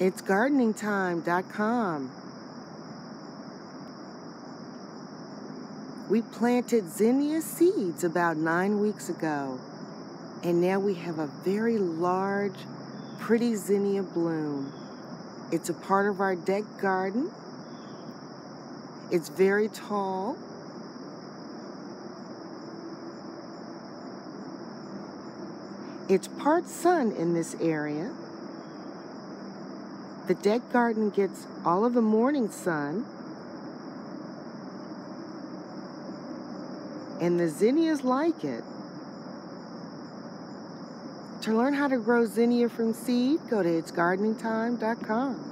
itsgardeningtime.com. We planted zinnia seeds about 9 weeks ago, and now we have a very large, pretty zinnia bloom. It's a part of our deck garden. It's very tall. It's part sun in this area. The deck garden gets all of the morning sun, and the zinnias like it. To learn how to grow zinnia from seed, go to itsgardeningtime.com.